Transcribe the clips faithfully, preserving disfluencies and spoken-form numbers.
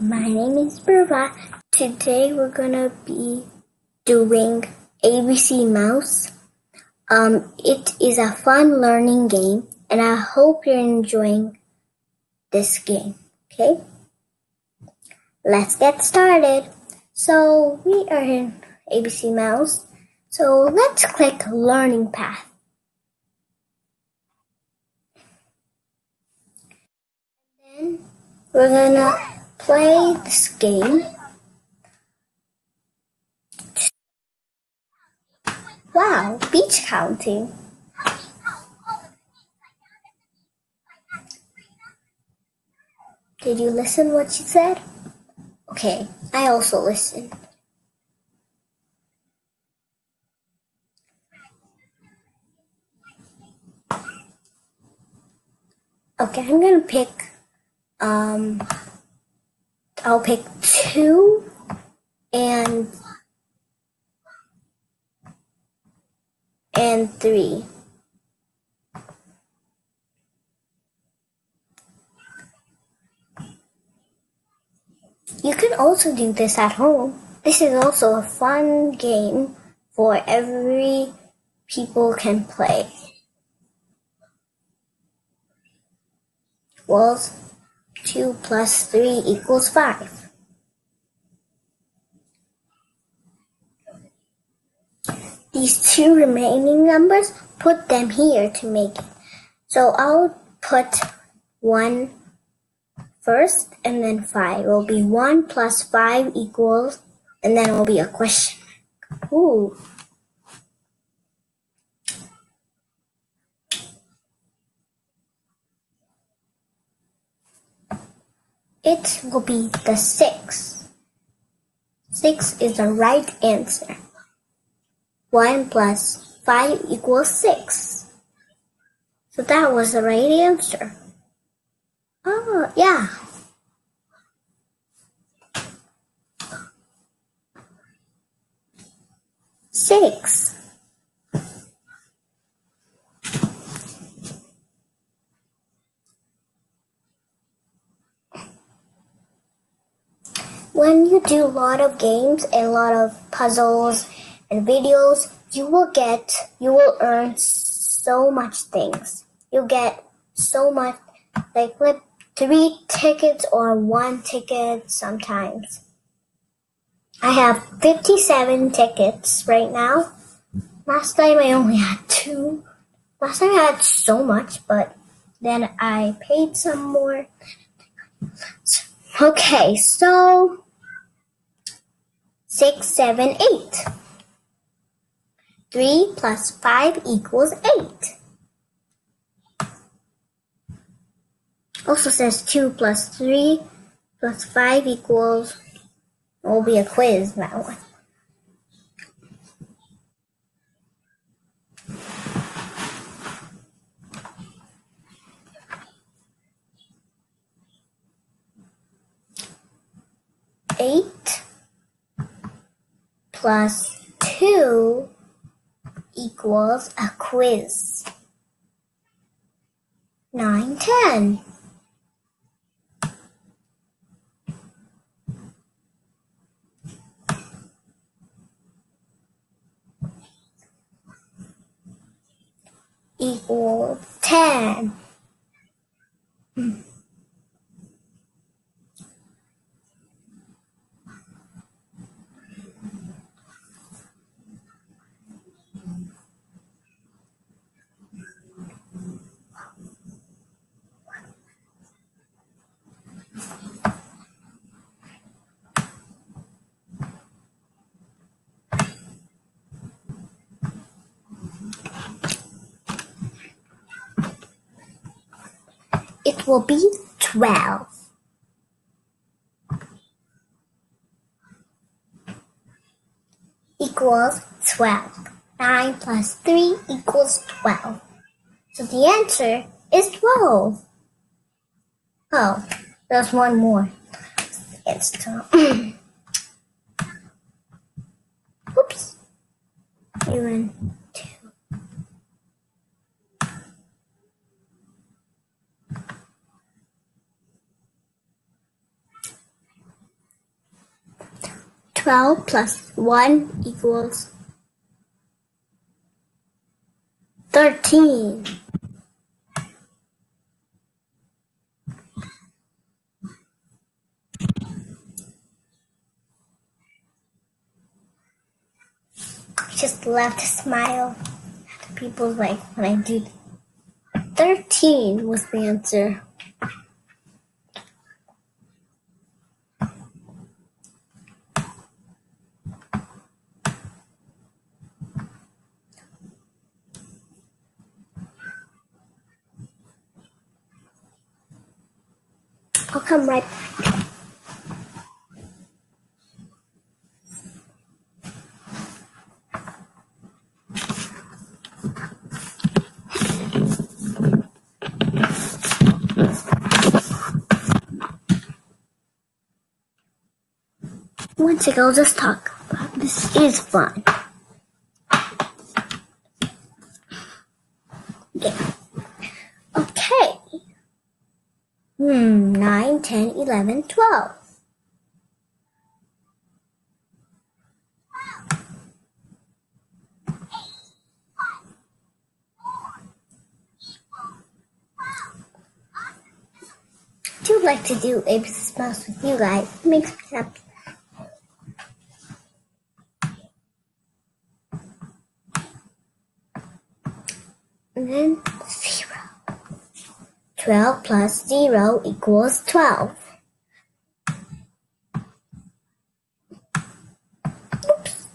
My name is Birva. Today we're gonna be doing ABCmouse. Um, it is a fun learning game, and I hope you're enjoying this game. Okay, let's get started. So we are in ABCmouse. So let's click Learning Path. Then we're gonna play this game. Wow, beach counting. Did you listen what she said? Okay, I also listened. Okay, I'm gonna pick, um, I'll pick two and and three. You can also do this at home. This is also a fun game for every people can play. Well, two plus three equals five. These two remaining numbers, put them here to make it. So I'll put one first, and then five. It will be one plus five equals, and then it will be a question mark. Ooh. It will be the six. Six is the right answer. One plus five equals six. So that was the right answer. Oh, yeah. Six. When you do a lot of games and a lot of puzzles and videos, you will get, you will earn so much things. You'll get so much, like flip three tickets or one ticket sometimes. I have fifty-seven tickets right now. Last time I only had two. Last time I had so much, but then I paid some more. Okay, so six, seven, eight. Three plus five equals eight. Also says two plus three plus five equals, it will be a quiz, that one. Eight plus two equals a quiz. Nine, ten. Equals ten. Mm. It will be twelve. Equals twelve. Nine plus three equals twelve. So the answer is twelve. Oh, there's one more. It's twelve. Oops. One, two. twelve plus one equals thirteen. Just love to smile at people like when I do. Thirteen was the answer. I'll come right back. One second, I'll just talk about this. Is fun. Yeah. Okay. Hmm, nine, ten, eleven, twelve. I do like to do ABCmouse with you guys. It makes me happy. And then zero. Twelve plus zero equals twelve. Oops.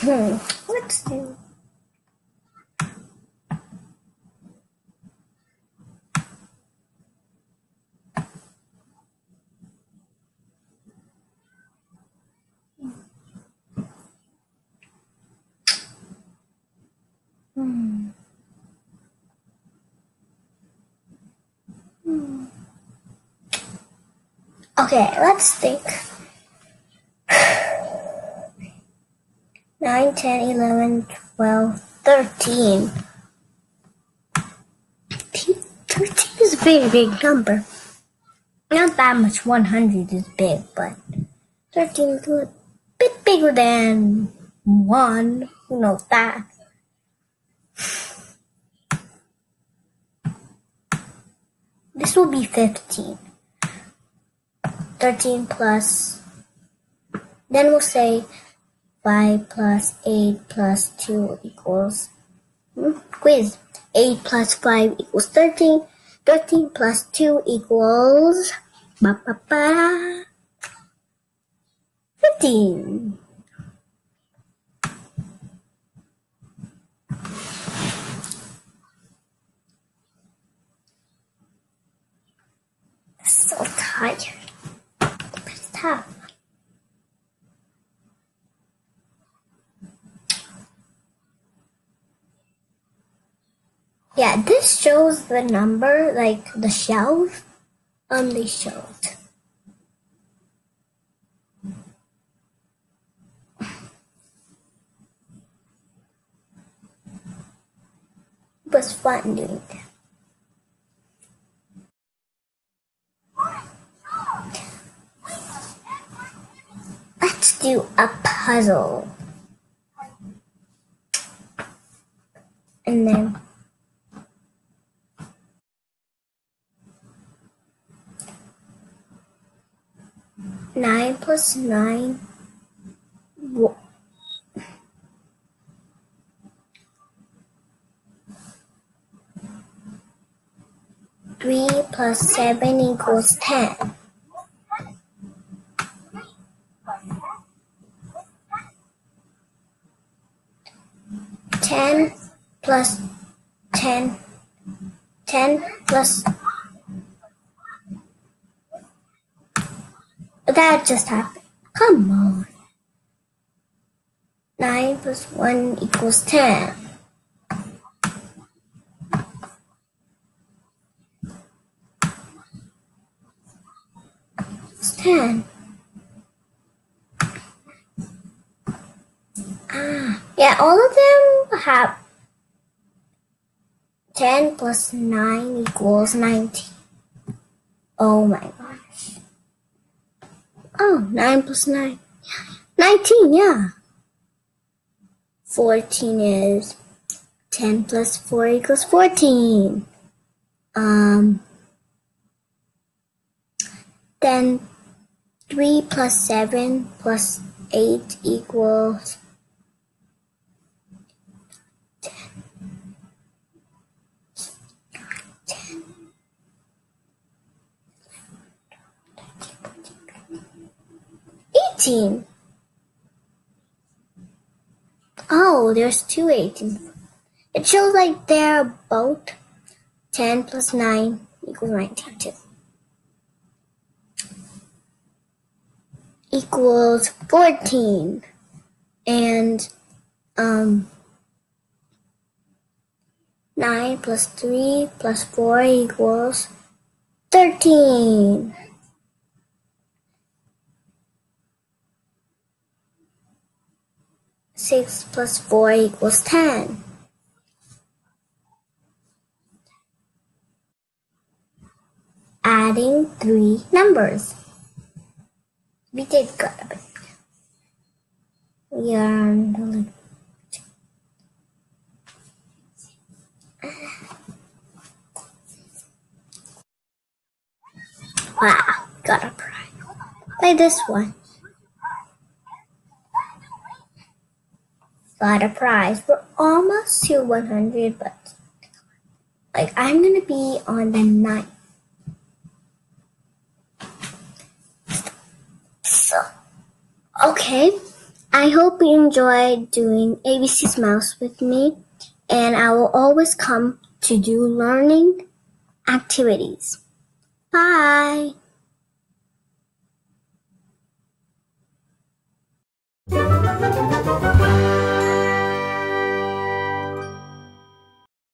Hmm, let's do. Hmm. Hmm. Okay, let's think. nine, ten, eleven, twelve, thirteen. thirteen is a very big number. Not that much. one hundred is big, but thirteen is a bit bigger than one. Who knows that? This will be fifteen. thirteen plus, then we'll say five plus eight plus two equals, hmm, quiz, eight plus five equals thirteen, thirteen plus two equals ba, ba, ba, fifteen. I'm so tired, but it's tough. Yeah, this shows the number, like the shelf on the shelf. It was fun doing that. Let's do a puzzle. And then Nine plus nine. Whoa. Three plus seven equals ten. Ten plus ten. Ten plus. That just happened. Come on. nine plus one equals ten. It's ten. Ah, yeah, all of them have ten plus nine equals nineteen. Oh my gosh. Oh, nine plus nine. nineteen, yeah. fourteen is ten plus four equals fourteen. Um, then three plus seven plus eight equals ten. ten. eighteen. Oh, there's two eighteens. It shows like they're both ten plus nine equals nineteen too. Equals fourteen. And um nine plus three plus four equals thirteen. six plus four equals ten. Adding three numbers. We did good a bit. We are on the limit. Wow, got a prize. Play this one. Got a prize. We're almost to one hundred, but like I'm gonna be on the ninth. So, okay. I hope you enjoyed doing A B C's Mouse with me, and I will always come to do learning activities. Bye.